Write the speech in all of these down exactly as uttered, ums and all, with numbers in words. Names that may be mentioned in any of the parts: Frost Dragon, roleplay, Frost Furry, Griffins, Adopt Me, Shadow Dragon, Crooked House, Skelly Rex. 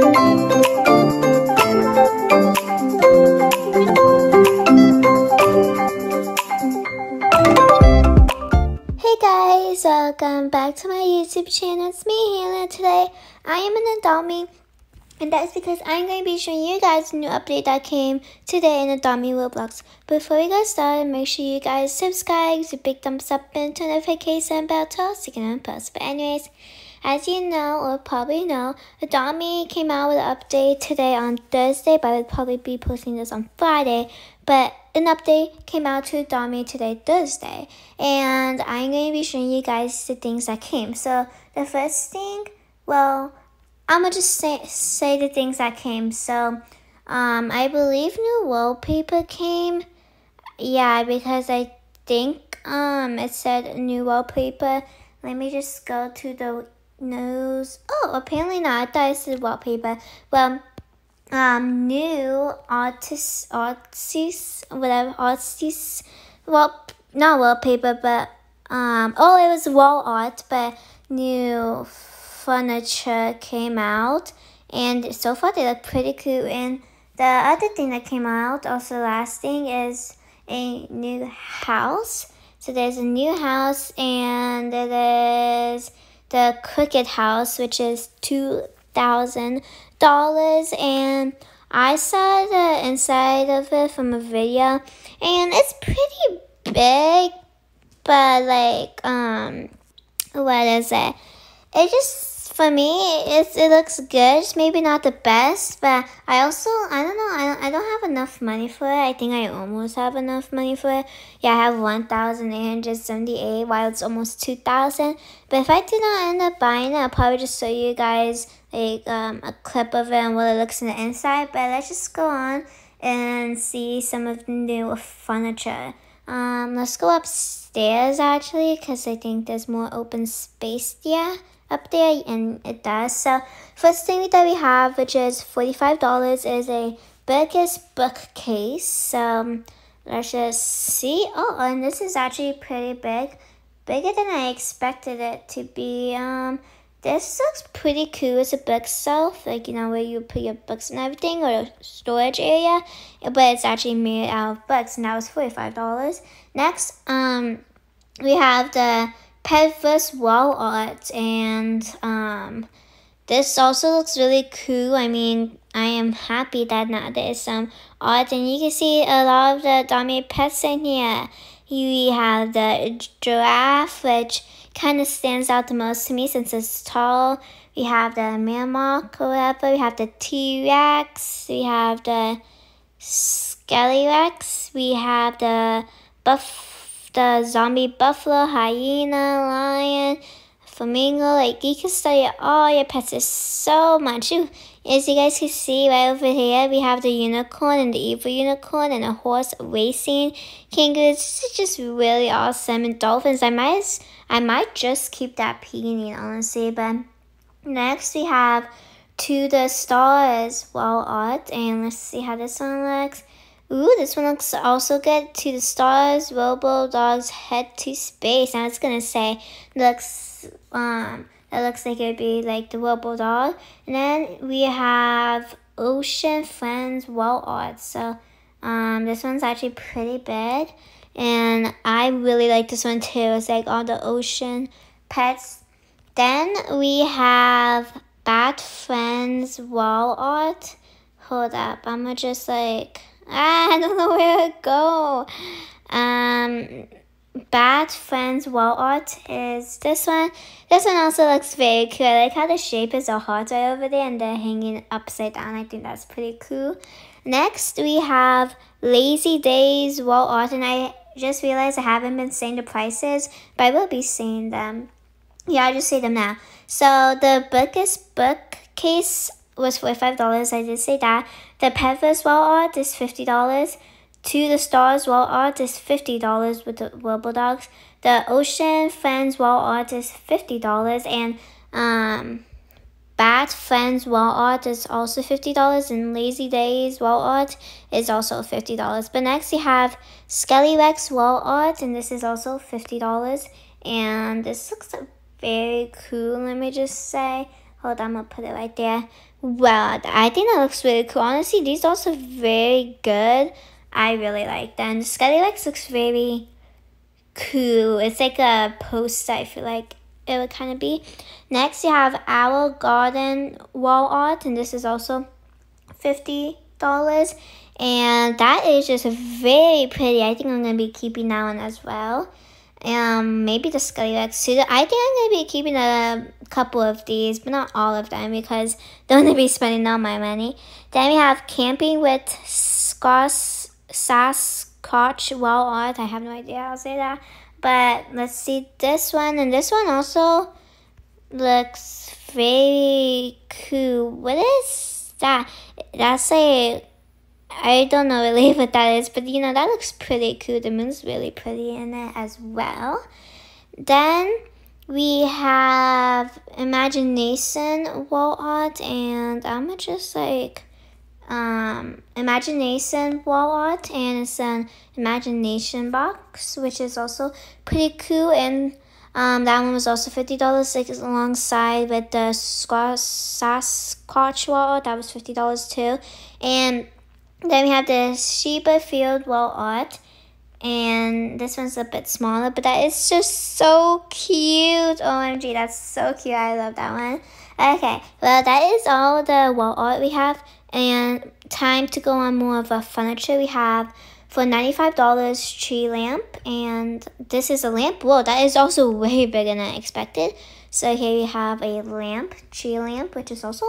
guys, welcome back to my YouTube channel. It's me, Hannah. Today I am in Adopt Me, and that's because I'm going to be showing you guys a new update that came today in Adopt Me Roblox. Before we get started, make sure you guys subscribe, give a big thumbs up, and turn the notification bell to so you can post. But anyways, as you know or probably know, Adopt Me came out with an update today on Thursday, but I would probably be posting this on Friday. But an update came out to Adopt Me today, Thursday, and I'm going to be showing you guys the things that came. So the first thing, well, I'm going to just say, say the things that came. So um, I believe new wallpaper came. Yeah, because I think um, it said new wallpaper. Let me just go to the news. Oh, apparently not. I thought it said wallpaper. Well, um new artists artists whatever artists well not wallpaper but um oh it was wall art, but new furniture came out, and so far they look pretty cool. And the other thing that came out also last thing is a new house. So there's a new house, and it is the Crooked House, which is two thousand dollars, and I saw the inside of it from a video, and it's pretty big, but like um what is it it just for me it's it looks good, maybe not the best, but I also I don't know I don't, I don't have enough money for it. I think I almost have enough money for it. Yeah, I have one thousand eight hundred seventy-eight while it's almost two thousand. But if I did not end up buying it, I'll probably just show you guys like um a clip of it and what it looks on the inside. But let's just go on and see some of the new furniture. Um let's go upstairs actually, because I think there's more open space there up there, and it does. So first thing that we have, which is forty-five dollars, is a Burgess bookcase. So let's just see. Oh, and this is actually pretty big, bigger than I expected it to be. Um this looks pretty cool. It's a bookshelf, like, you know, where you put your books and everything, or a storage area, but it's actually made out of books, and that was forty-five dollars. Next, um we have the Perverse wall art, and um this also looks really cool. I mean, I am happy that now there's some art, and you can see a lot of the dummy pets in here. We have the giraffe, which kind of stands out the most to me since it's tall. We have the mammoth or whatever. We have the T-Rex. We have the Skelly Rex. We have the buff, the zombie buffalo, hyena, lion, flamingo. Like, you can study all your pets. There's so much. Ooh. As you guys can see right over here, we have the unicorn and the evil unicorn and a horse racing kangaroos. This is just really awesome. And dolphins, I might I might just keep that peony, honestly. But next we have To the Stars wall art, and let's see how this one looks. Ooh, this one looks also good. To the Stars, Robo Dogs Head to Space. I was gonna say looks um that looks like it would be like the Robo Dog. And then we have Ocean Friends wall art. So um, this one's actually pretty big, and I really like this one too. It's like all the ocean pets. Then we have Bat Friends wall art. Hold up, I'm gonna just like, ah, I don't know where to go. Um... Bat Friends wall art is this one. This one also looks very cool. I like how the shape is a heart right over there, and they're hanging upside down. I think that's pretty cool. Next, we have Lazy Days wall art, and I just realized I haven't been saying the prices, but I will be saying them. Yeah, I'll just say them now. So the Burgess bookcase was forty-five dollars. I did say that. The Perverse wall art is fifty dollars. To the Stars wall art is fifty dollars with the Robo Dogs. The Ocean Friends wall art is fifty dollars, and um, Bat Friends wall art is also fifty dollars, and Lazy Days wall art is also fifty dollars. But next we have Skelly Rex wall art, and this is also fifty dollars, and this looks very cool, let me just say. Hold on, I'm gonna put it right there. Well, I think that looks really cool. Honestly, these dolls are very good. I really like them. The Skellylex looks very cool. It's like a poster, I feel like it would kind of be. Next, you have Owl Garden Wall Art, and this is also fifty dollars. And that is just very pretty. I think I'm going to be keeping that one as well. Um, maybe the Skellylex suit. I think I'm going to be keeping a couple of these, but not all of them, because don't want to be spending all my money. Then we have Camping with Scots, Sasquatch Wall Art. I have no idea how to say that. But let's see this one. And this one also looks very cool. What is that? That's a... I don't know really what that is, but you know, that looks pretty cool. The moon's really pretty in it as well. Then we have Imagination Wall Art, and I'm just like um Imagination Wall Art, and it's an imagination box, which is also pretty cool. And um that one was also fifty dollars, like alongside with the Sasquatch Wall Art. That was fifty dollars too. And then we have the Sheba Field Wall Art, and this one's a bit smaller, but that is just so cute. O M G, that's so cute. I love that one. Okay, well, that is all the wall art we have, and time to go on more of a furniture. We have, for ninety-five dollars, Tree Lamp, and this is a lamp. Whoa, that is also way bigger than I expected. So here we have a lamp, Tree Lamp, which is also...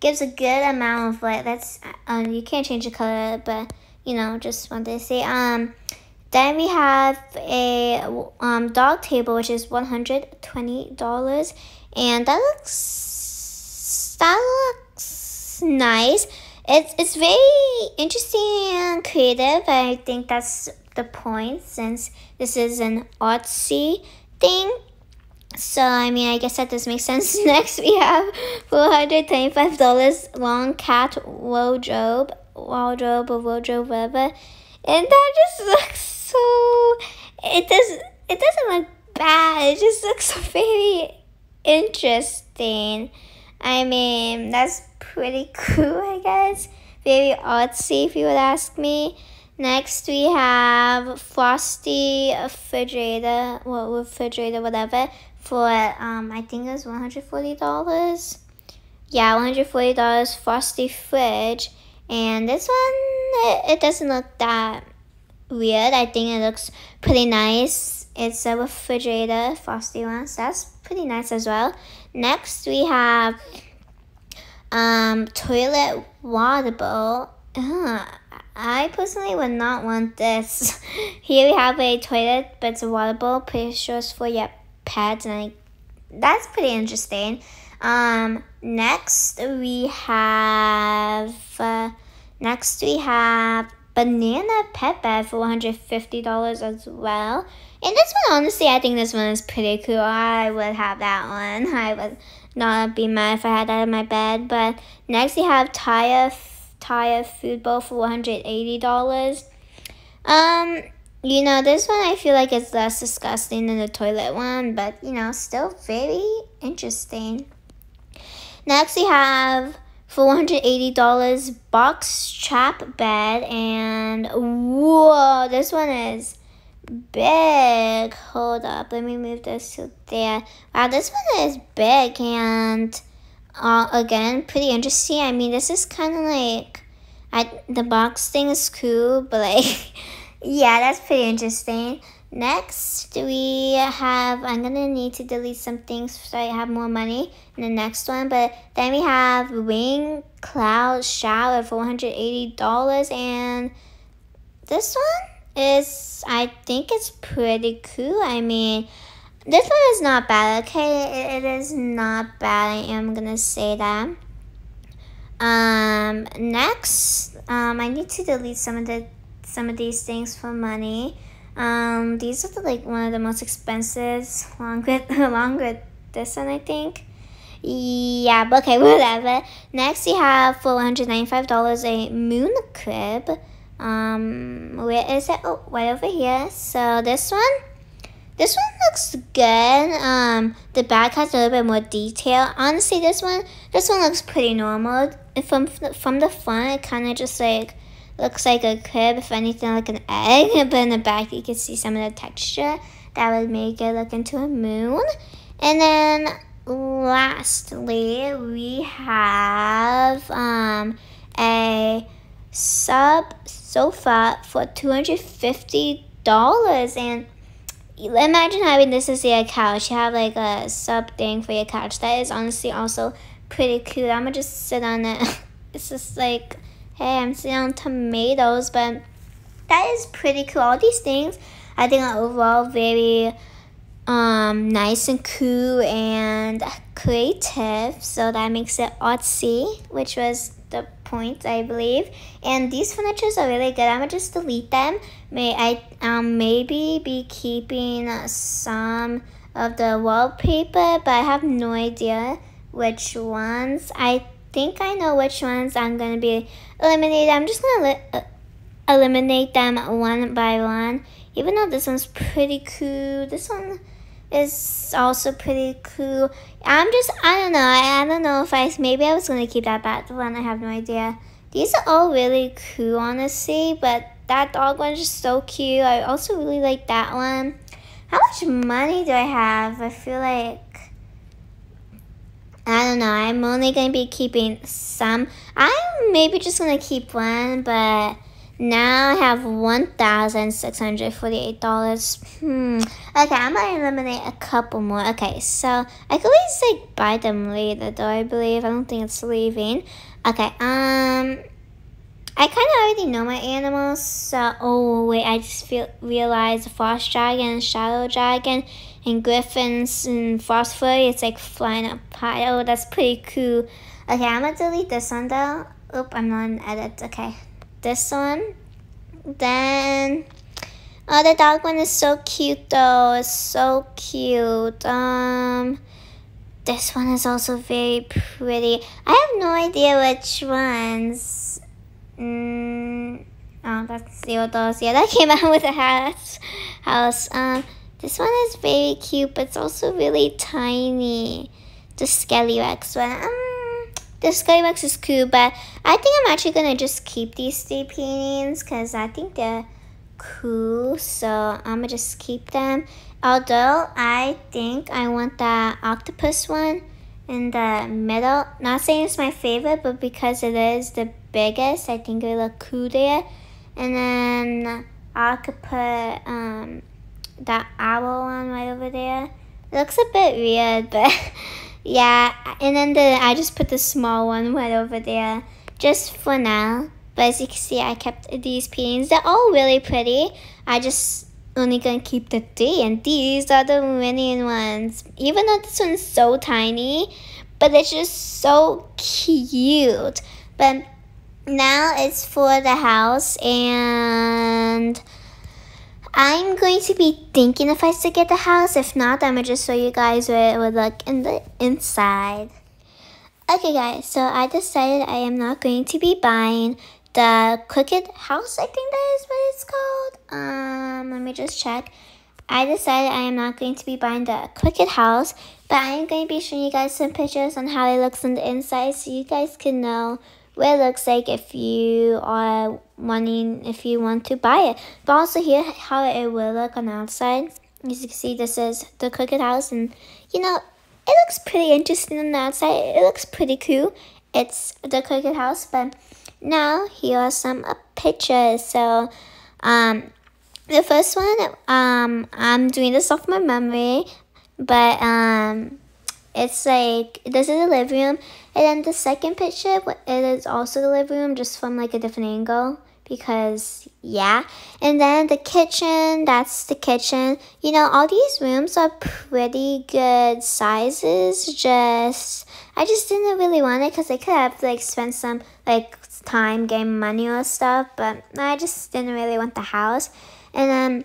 gives a good amount of light. That's um, you can't change the color, but you know, just wanted to say. Um, then we have a um dog table, which is one hundred twenty dollars, and that looks that looks nice. It's it's very interesting and creative. I think that's the point, since this is an artsy thing. So, I mean, I guess that does make sense. Next, we have four hundred twenty-five dollars long cat wardrobe, wardrobe or wardrobe, whatever. And that just looks so... It, does, it doesn't look bad. It just looks very interesting. I mean, that's pretty cool, I guess. Very artsy, if you would ask me. Next, we have Frosty Refrigerator, well, refrigerator, whatever, for, um, I think it was one hundred forty dollars. Yeah, one hundred forty dollars Frosty Fridge. And this one, it, it doesn't look that weird. I think it looks pretty nice. It's a refrigerator, Frosty one, so that's pretty nice as well. Next, we have um, Toilet Water Bowl. Uh, I personally would not want this. Here we have a toilet, but it's a water bowl. Pretty sure it's for your pets, and I, that's pretty interesting. Um, next we have uh, next we have banana pet bed for one hundred fifty dollars as well. And this one, honestly, I think this one is pretty cool. I would have that one. I would not be mad if I had that in my bed. But next we have tire. Tire food bowl for one hundred eighty dollars. Um, you know, this one I feel like it's less disgusting than the toilet one, but you know, still very interesting. Next we have for one hundred eighty dollars box trap bed, and whoa, this one is big. Hold up, let me move this to there. Wow, this one is big, and Uh, again, pretty interesting. I mean, this is kind of like, I, the box thing is cool, but like, yeah, that's pretty interesting. Next, we have, I'm going to need to delete some things so I have more money in the next one. But then we have Wing Cloud Shower for one hundred eighty dollars. And this one is, I think it's pretty cool. I mean... this one is not bad, okay? It, it is not bad, I am gonna say that. Um, next, um, I need to delete some of the some of these things for money. Um, these are the, like one of the most expensive, along with along with this one, I think. Yeah, but okay, whatever. Next, we have for one hundred ninety-five dollars a moon crib. Um, where is it? Oh, right over here. So this one. This one looks good. Um, the back has a little bit more detail. Honestly, this one, this one looks pretty normal. And from from the front, it kind of just like looks like a crib, if anything, like an egg. But in the back, you can see some of the texture that would make it look into a moon. And then lastly, we have um a sub sofa for two hundred fifty dollars, and imagine having this as your couch. You have like a sub thing for your couch. That is honestly also pretty cute. I'm gonna just sit on it. It's just like, hey, I'm sitting on tomatoes, but that is pretty cool. All these things I think are overall very um nice and cool and creative, so that makes it artsy, which was the point, I believe. And these furnitures are really good. I'm gonna just delete them. May I um maybe be keeping some of the wallpaper, but I have no idea which ones. I think I know which ones I'm gonna be eliminating. I'm just gonna uh, eliminate them one by one. Even though this one's pretty cool, this one is also pretty cool. I'm just, I don't know. I, I don't know if I, maybe I was going to keep that back one. I have no idea. These are all really cool, honestly. But that dog one's just so cute. I also really like that one. How much money do I have? I feel like, I don't know. I'm only going to be keeping some. I'm maybe just going to keep one, but now I have one thousand six hundred forty-eight dollars. Hmm. Okay, I'm gonna eliminate a couple more. Okay, so I could at least like buy them later though, I believe. I don't think it's leaving. Okay, um I kinda already know my animals, so oh wait, I just feel realized Frost Dragon, Shadow Dragon, and Griffins and Frost Furry, it's like flying up high. Oh, that's pretty cool. Okay, I'm gonna delete this one though. Oop, I'm not in edit, okay. This one, then oh, the dog one is so cute though. It's so cute. Um this one is also very pretty. I have no idea which ones. Mm, oh, that's zero dollars. Yeah, that came out with a house house um This one is very cute, but it's also really tiny, the Skellyrex one. um The Skybox is cool, but I think I'm actually going to just keep these three paintings because I think they're cool. So I'm going to just keep them. Although I think I want that octopus one in the middle. Not saying it's my favorite, but because it is the biggest, I think it will look cool there. And then I could put um, that owl one right over there. It looks a bit weird, but yeah, and then the, I just put the small one right over there just for now. But as you can see, I kept these paintings. They're all really pretty. I just only gonna keep the three, and these are the winning ones. Even though this one's so tiny, but it's just so cute. But now it's for the house, and I'm going to be thinking if I should get the house. If not, I'm going to just show you guys where it would look in the inside. Okay, guys, so I decided I am not going to be buying the Crooked House, I think that is what it's called. Um, let me just check. I decided I am not going to be buying the Crooked House, but I am going to be showing you guys some pictures on how it looks on the inside so you guys can know what it looks like if you are wanting, if you want to buy it. But also here how it will look on the outside. As you can see, this is the Crooked House, and you know, it looks pretty interesting on the outside. It looks pretty cool. It's the Crooked House, but now here are some uh, pictures. So um the first one, um I'm doing this off my memory, but um it's like, this is the living room, and then the second picture, it is also the living room, just from like a different angle, because yeah. And then the kitchen, that's the kitchen. You know, all these rooms are pretty good sizes, just, I just didn't really want it, because I could have like spent some like time, game, money or stuff, but I just didn't really want the house. And then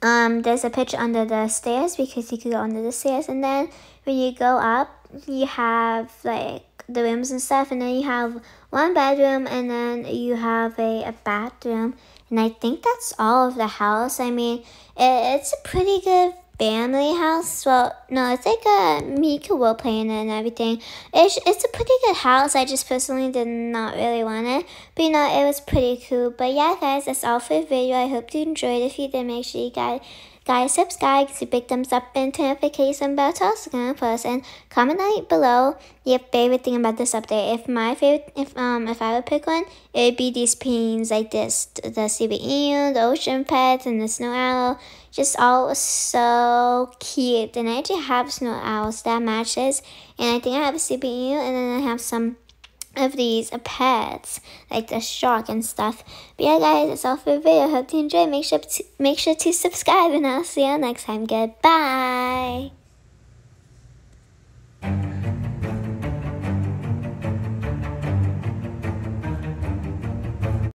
Um, there's a picture under the stairs, because you could go under the stairs, and then when you go up, you have like the rooms and stuff, and then you have one bedroom, and then you have a, a bathroom, And I think that's all of the house. I mean, it, it's a pretty good family house. Well, no, it's like a Mika role playing and everything. It's, it's a pretty good house. I just personally did not really want it. But, you know, it was pretty cool. But, yeah, guys, that's all for the video. I hope you enjoyed. If you did, make sure you guys... Guys, subscribe, give a big thumbs up, and turn notification bell to also come for us. And comment down below your favorite thing about this update. If my favorite, if um, if I would pick one, it would be these paintings like this: the sea eels, the ocean pets, and the snow owl. Just all so cute. And I actually have snow owls that matches. And I think I have a sea eel, and then I have some of these pets like the shark and stuff. But yeah, guys, that's all for the video. Hope you enjoyed. Make sure to make sure to subscribe, and I'll see you next time. Goodbye.